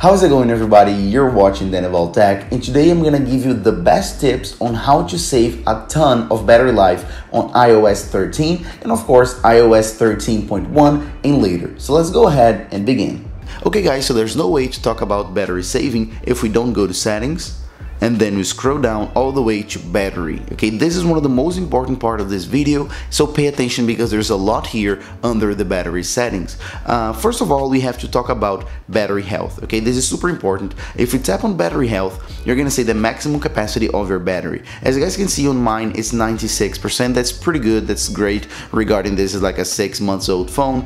How's it going, everybody? You're watching Daniel About Tech, and today I'm gonna give you the best tips on how to save a ton of battery life on iOS 13 and of course iOS 13.1 and later. So let's go ahead and begin. Okay guys, so there's no way to talk about battery saving if we don't go to settings and then you scroll down all the way to battery. Okay, this is one of the most important part of this video, so pay attention because there's a lot here under the battery settings. First of all, we have to talk about battery health. Okay, this is super important. If you tap on battery health, you're gonna see the maximum capacity of your battery. As you guys can see on mine, it's 96%. That's pretty good, that's great regarding this is like a 6-month-old phone.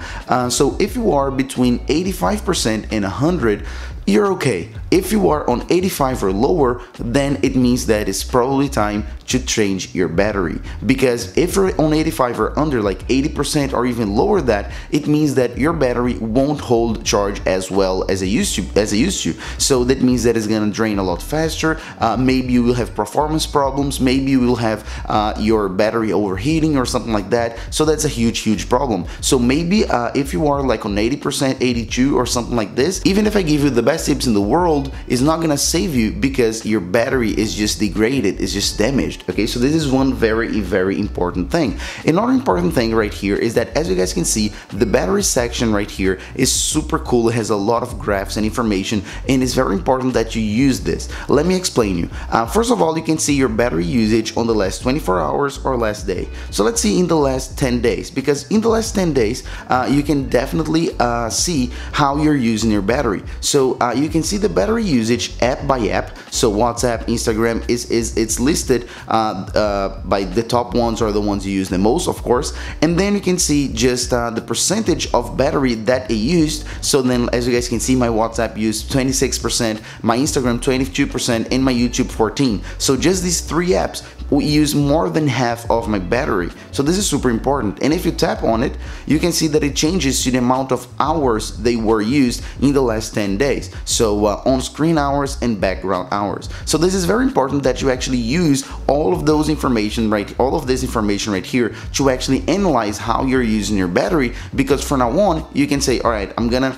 So if you are between 85% and 100, you're okay. If you are on 85 or lower, then it means that it's probably time to change your battery. Because if you're on 85 or under, like 80% or even lower that, it means that your battery won't hold charge as well as it used to. So that means that it's gonna drain a lot faster. Maybe you will have performance problems. Maybe you will have your battery overheating or something like that. So that's a huge, huge problem. So maybe if you are like on 80%, 82 or something like this, even if I give you the best tips in the world, is not gonna save you because your battery is just degraded, it's just damaged. Okay, so this is one very, very important thing. Another important thing right here is that, as you guys can see, the battery section right here is super cool. It has a lot of graphs and information, and it's very important that you use this. Let me explain you. First of all, you can see your battery usage on the last 24 hours or last day. So let's see in the last 10 days, because in the last 10 days you can definitely see how you're using your battery. So you can see the battery usage app by app. So WhatsApp, Instagram, it's listed by the top ones or the ones you use the most, of course. And then you can see just the percentage of battery that it used. So then, as you guys can see, my WhatsApp used 26%, my Instagram 22%, and my YouTube 14%. So just these three apps we use more than half of my battery. So this is super important. And if you tap on it, you can see that it changes to the amount of hours they were used in the last 10 days. So on-screen hours and background hours. So this is very important that you actually use all of this information right here to actually analyze how you're using your battery, because from now on you can say, all right, I'm gonna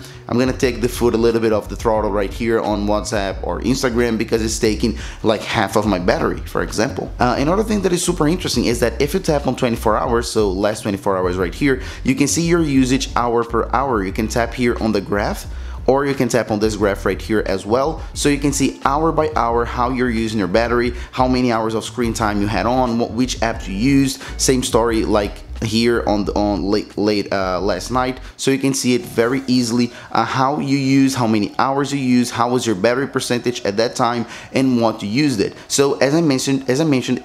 take the foot a little bit off the throttle right here on WhatsApp or Instagram because it's taking like half of my battery, for example. Another thing that is super interesting is that if you tap on 24 hours, so last 24 hours right here, you can see your usage hour per hour. You can tap here on the graph, or you can tap on this graph right here as well, so you can see hour by hour how you're using your battery, how many hours of screen time you had on, which apps you used. Same story like here on late last night, so you can see it very easily how you use, how many hours you use, how was your battery percentage at that time, and what you used it. So as I mentioned,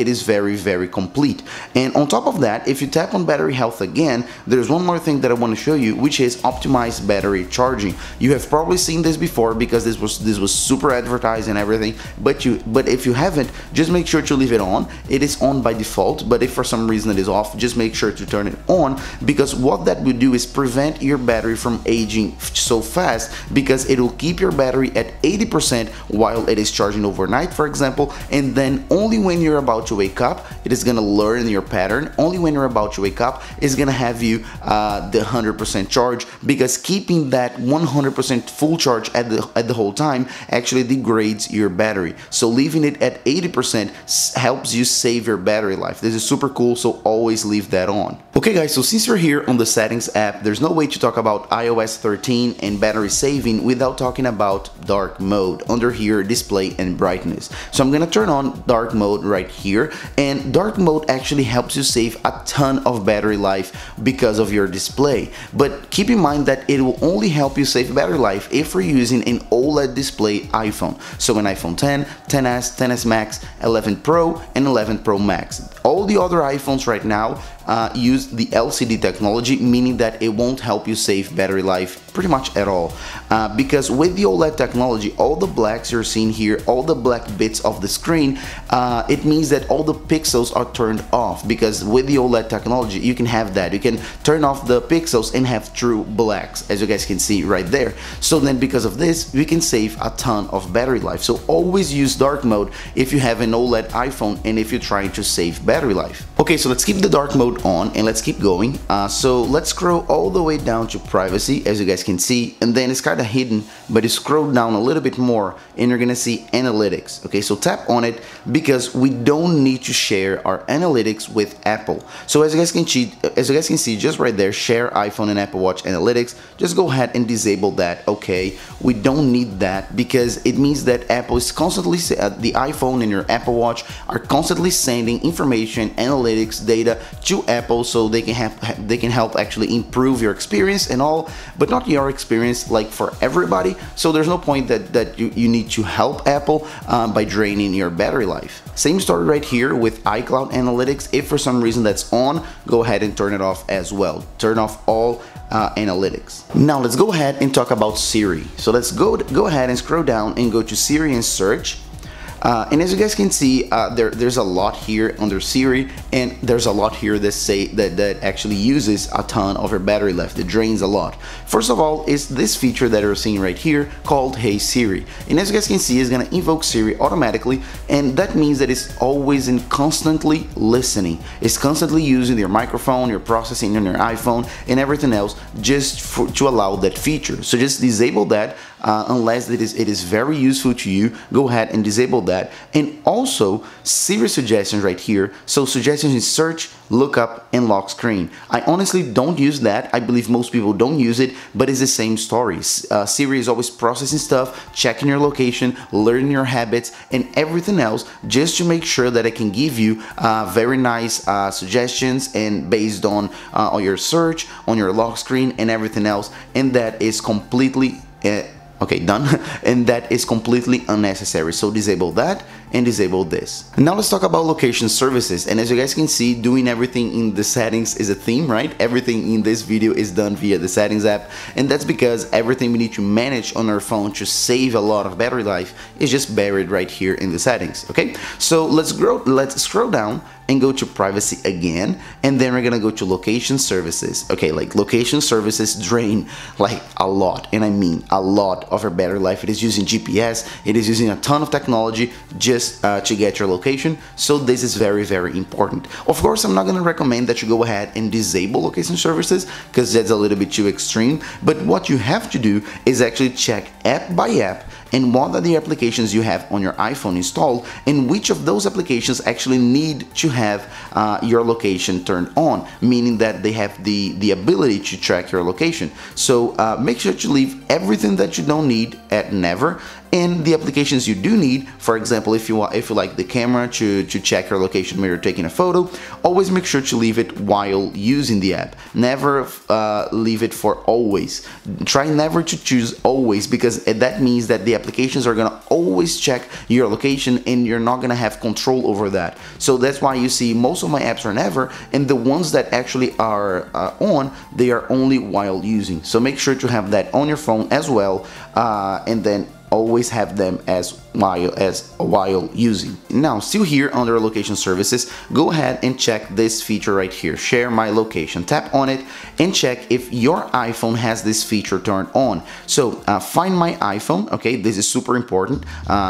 it is very, very complete. And on top of that, if you tap on battery health again, there's one more thing that I want to show you, which is optimized battery charging. You have probably seen this before because this was super advertised and everything, but if you haven't, just make sure to leave it on. It is on by default, but if for some reason it is off, just make sure to turn it on, because what that will do is prevent your battery from aging so fast, because it will keep your battery at 80% while it is charging overnight, for example, and then only when you're about to wake up, it is gonna learn your pattern. Only when you're about to wake up, it's gonna have you the 100% charge, because keeping that 100% full charge at the whole time actually degrades your battery. So leaving it at 80% helps you save your battery life. This is super cool, so always leave that on. Okay guys, so since you're here on the settings app, there's no way to talk about iOS 13 and battery saving without talking about dark mode under here, display and brightness. So I'm gonna turn on dark mode right here, and dark mode actually helps you save a ton of battery life because of your display. But keep in mind that it will only help you save battery life if you're using an OLED display iPhone. So an iPhone 10, 10s, 10s Max, 11 Pro and 11 Pro Max. All the other iPhones right now use the LCD technology, meaning that it won't help you save battery life pretty much at all, because with the OLED technology, all the blacks you're seeing here, all the black bits of the screen, it means that all the pixels are turned off, because with the OLED technology you can have that, you can turn off the pixels and have true blacks, as you guys can see right there. So then because of this, we can save a ton of battery life. So always use dark mode if you have an OLED iPhone and if you're trying to save battery life. Okay, so let's keep the dark mode mode on, and let's keep going. So let's scroll all the way down to privacy, as you guys can see, and then it's kind of hidden, but you scroll down a little bit more and you're gonna see analytics. Okay, so tap on it because we don't need to share our analytics with Apple. So as you guys can see just right there, share iPhone and Apple Watch analytics, just go ahead and disable that. Okay, we don't need that because it means that Apple is constantly, the iPhone and your Apple Watch are constantly sending information, analytics data to Apple, so they can help actually improve your experience and all, but not your experience like for everybody. So there's no point that you need to help Apple by draining your battery life. Same story right here with iCloud analytics. If for some reason that's on, go ahead and turn it off as well. Turn off all analytics. Now let's go ahead and talk about Siri. So let's go ahead and scroll down and go to Siri and search. And as you guys can see, there's a lot here under Siri, and there's a lot here that say that actually uses a ton of your battery life, that drains a lot. First of all, is this feature that you're seeing right here called Hey Siri. And as you guys can see, it's gonna invoke Siri automatically, and that means that it's always and constantly listening. It's constantly using your microphone, your processing on your iPhone, and everything else just to allow that feature. So just disable that unless it is very useful to you. Go ahead and disable that. And also Siri suggestions right here. So suggestions in search, lookup, and lock screen. I honestly don't use that. I believe most people don't use it, but it's the same story. Siri is always processing stuff, checking your location, learning your habits, and everything else, just to make sure that it can give you very nice suggestions, and based on your search, on your lock screen, and everything else. And that is completely okay, done. And that is completely unnecessary. So disable that and disable this. Now let's talk about location services. And as you guys can see, doing everything in the settings is a theme, right? Everything in this video is done via the settings app. And that's because everything we need to manage on our phone to save a lot of battery life is just buried right here in the settings. Okay, so let's scroll down and go to privacy again, and then we're gonna go to location services. Okay, like location services drain like a lot, and I mean a lot of our battery life. It is using GPS, it is using a ton of technology just to get your location. So this is very, very important. Of course, I'm not gonna recommend that you go ahead and disable location services because that's a little bit too extreme, but what you have to do is actually check app by app and what are the applications you have on your iPhone installed, and which of those applications actually need to have your location turned on, meaning that they have the ability to track your location. So make sure to leave everything that you don't need at never, and the applications you do need, for example, if you like the camera to check your location when you're taking a photo, always make sure to leave it while using the app. Never leave it for always. Try never to choose always, because that means that the applications are gonna always check your location and you're not gonna have control over that. So that's why you see most of my apps are never, and the ones that actually are on, they are only while using. So make sure to have that on your phone as well, and then always have them as while using. Now, still here under location services, go ahead and check this feature right here, share my location. Tap on it and check if your iPhone has this feature turned on. So find my iPhone. Okay, this is super important.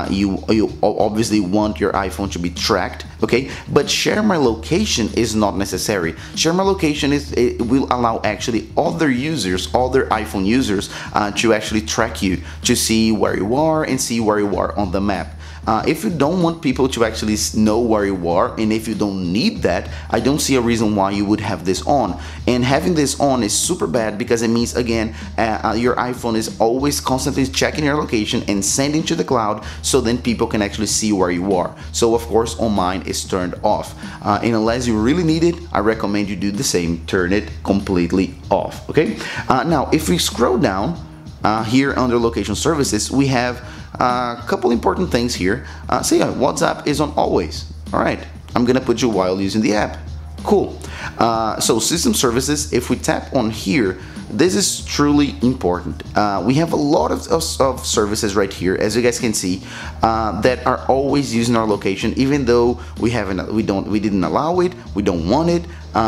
You obviously want your iPhone to be tracked, okay, but share my location is not necessary. Share my location it will allow actually other iPhone users to actually track you, to see where you are and see where you are on the map. If you don't want people to actually know where you are, and if you don't need that, I don't see a reason why you would have this on. And having this on is super bad because it means, again, your iPhone is always constantly checking your location and sending to the cloud, so then people can actually see where you are. So of course on mine is turned off, and unless you really need it, I recommend you do the same, turn it completely off. Okay, now if we scroll down here under location services, we have a couple important things here. So yeah, WhatsApp is on always. All right, I'm gonna put you while using the app. Cool. So system services, if we tap on here, this is truly important. We have a lot of services right here, as you guys can see, that are always using our location, even though we didn't allow it, we don't want it.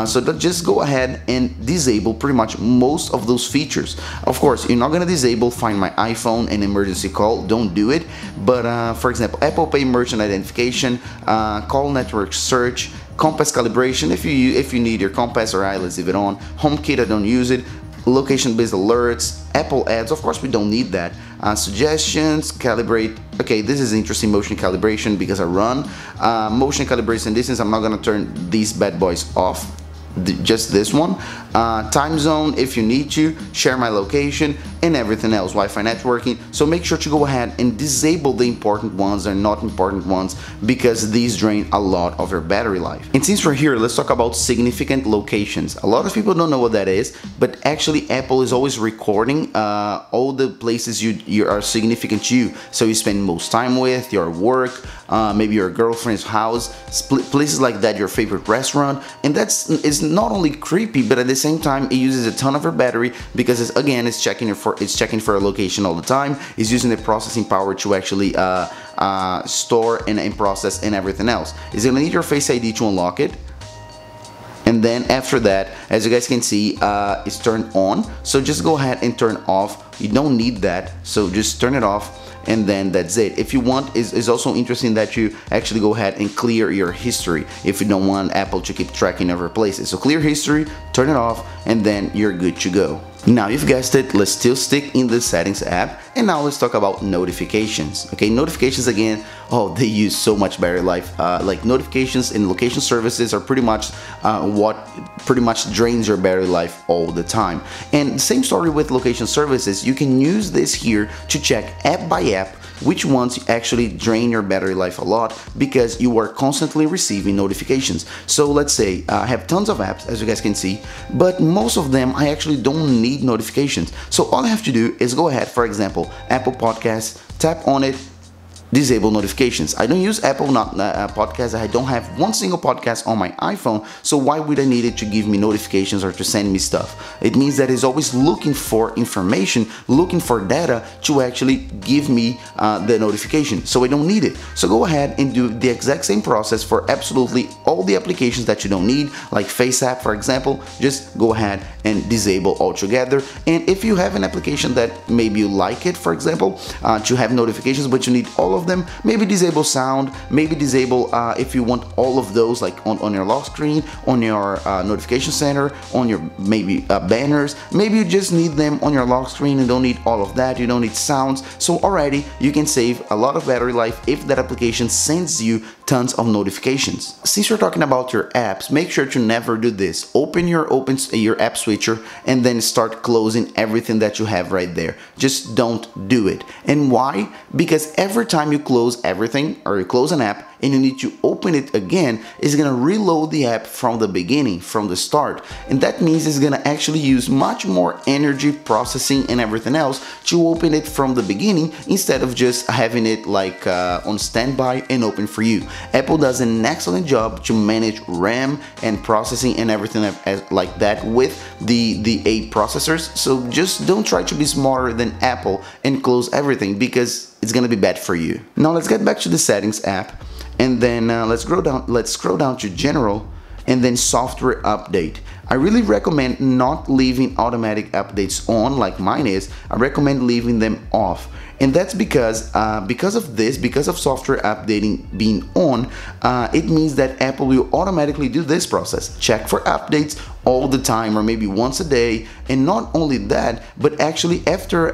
So just go ahead and disable pretty much most of those features. Of course, you're not gonna disable Find My iPhone and Emergency Call, don't do it. But for example, Apple Pay merchant identification, call network search, compass calibration if you need your compass or eyelets, leave it on. HomeKit, I don't use it. Location-based alerts, Apple ads, of course we don't need that. Suggestions, calibrate, okay, this is interesting, motion calibration, because I run. Motion calibration distance, I'm not gonna turn these bad boys off, just this one. Time zone, if you need to, share my location, and everything else, Wi-Fi networking. So make sure to go ahead and disable the important ones and not important ones, because these drain a lot of your battery life. And since we're here, let's talk about significant locations. A lot of people don't know what that is, but actually Apple is always recording all the places you are significant to you. So you spend most time with, your work, maybe your girlfriend's house, places like that, your favorite restaurant, and it's not only creepy, but at the same time it uses a ton of your battery, because it's, again, it's checking for a location all the time. It's using the processing power to actually store and process and everything else. It's gonna need your Face ID to unlock it. And then after that, as you guys can see, it's turned on. So just go ahead and turn off. You don't need that, so just turn it off. And then that's it. If you want, it's also interesting that you actually go ahead and clear your history if you don't want Apple to keep tracking other places. So clear history, turn it off, and then you're good to go. Now, you've guessed it, let's still stick in the settings app, and now let's talk about notifications. Okay, notifications again, oh, they use so much battery life. Like notifications and location services are pretty much what pretty much drains your battery life all the time. And same story with location services, you can use this here to check app by app which ones actually drain your battery life a lot, because you are constantly receiving notifications. So let's say I have tons of apps, as you guys can see, but most of them I actually don't need notifications. So all I have to do is go ahead, for example, Apple Podcasts, tap on it, disable notifications. I don't use Apple Podcasts. I don't have one single podcast on my iPhone, so why would I need it to give me notifications or to send me stuff? It means that it's always looking for information, looking for data to actually give me the notification, so I don't need it. So go ahead and do the exact same process for absolutely all the applications that you don't need, like FaceApp, for example. Just go ahead and disable altogether. And if you have an application that maybe you like it, for example, to have notifications, but you need all of them, maybe disable sound, maybe disable if you want all of those, like on your lock screen, on your notification center, on your maybe banners. Maybe you just need them on your lock screen and don't need all of that, you don't need sounds. So already you can save a lot of battery life if that application sends you tons of notifications. Since you're talking about your apps, make sure to never do this. Open your app switcher and then start closing everything that you have right there. Just don't do it. And why? Because every time you close everything or you close an app and you need to open it again, it's gonna reload the app from the beginning, from the start, and that means it's gonna actually use much more energy processing and everything else to open it from the beginning, instead of just having it like on standby and open for you. Apple does an excellent job to manage RAM and processing and everything like that with the A8 processors, so just don't try to be smarter than Apple and close everything, because it's gonna be bad for you. Now let's get back to the settings app, and then let's scroll down to general, and then software update. I really recommend not leaving automatic updates on like mine is. I recommend leaving them off. And that's because of software updating being on, it means that Apple will automatically do this process. Check for updates all the time, or maybe once a day. And not only that, but actually after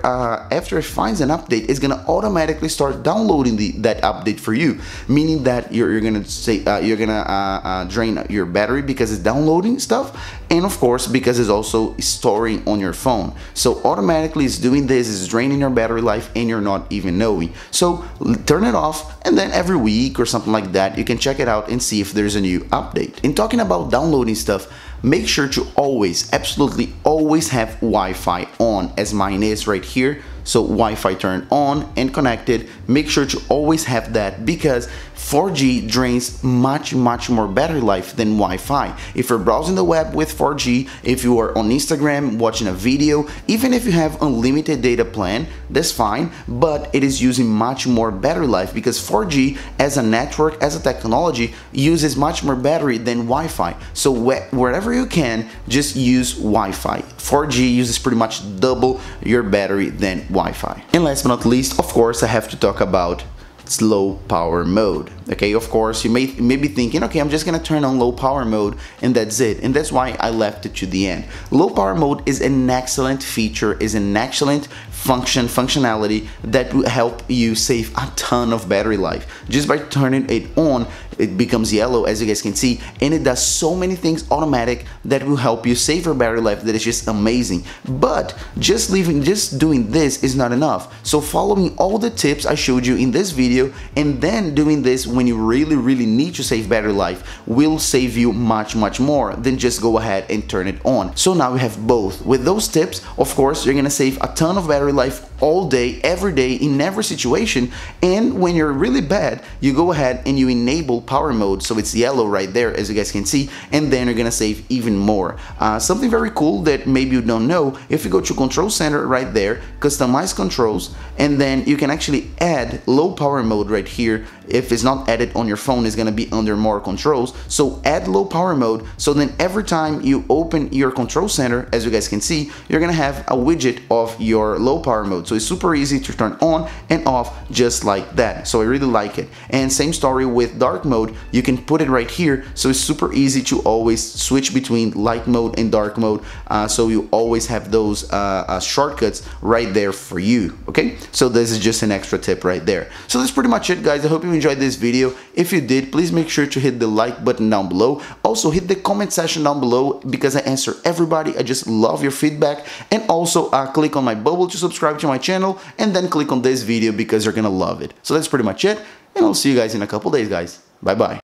it finds an update, it's gonna automatically start downloading that update for you. Meaning that you're gonna drain your battery because it's downloading stuff, and of course because it's also storing on your phone. So automatically it's doing this, it's draining your battery life, and you're not even knowing. So turn it off, and then every week or something like that, you can check it out and see if there's a new update. In talking about downloading stuff, make sure to always, absolutely always have Wi-Fi on, as mine is right here. So Wi-Fi turned on and connected. Make sure to always have that, because 4G drains much more battery life than Wi-Fi. If you're browsing the web with 4G, if you are on Instagram watching a video, even if you have unlimited data plan, that's fine, but it is using much more battery life, because 4G as a network, as a technology, uses much more battery than Wi-Fi. So wherever you can, just use Wi-Fi. 4G uses pretty much double your battery than Wi-Fi. And last but not least, of course, I have to talk about slow power mode. Okay, of course, you may be thinking, okay, I'm just gonna turn on low power mode and that's it. And that's why I left it to the end. Low power mode is an excellent feature, is an excellent functionality that will help you save a ton of battery life. Just by turning it on, it becomes yellow, as you guys can see, and it does so many things automatic that will help you save your battery life. That is just amazing. But just doing this is not enough. So following all the tips I showed you in this video and then doing this when you really need to save battery life will save you much more than just go ahead and turn it on. So now we have both. With those tips, of course, you're gonna save a ton of battery life all day, every day, in every situation. And when you're really bad, you go ahead and you enable power mode, so it's yellow right there, as you guys can see, and then you're gonna save even more. Something very cool that maybe you don't know, if you go to control center right there, customize controls, and then you can actually add low power mode right here. If it's not added on your phone, it's gonna be under more controls, so add low power mode, so then every time you open your control center, as you guys can see, you're gonna have a widget of your low power mode, so it's super easy to turn on and off just like that. So I really like it. And same story with dark mode. You can put it right here, so it's super easy to always switch between light mode and dark mode, so you always have those shortcuts right there for you. Okay, so this is just an extra tip right there. So that's pretty much it, guys. I hope you enjoyed this video. If you did, please make sure to hit the like button down below. Also hit the comment section down below, because I answer everybody. I just love your feedback. And also click on my bubble to subscribe to my channel, and then click on this video because you're gonna love it. So that's pretty much it, and I'll see you guys in a couple days, guys. Bye-bye.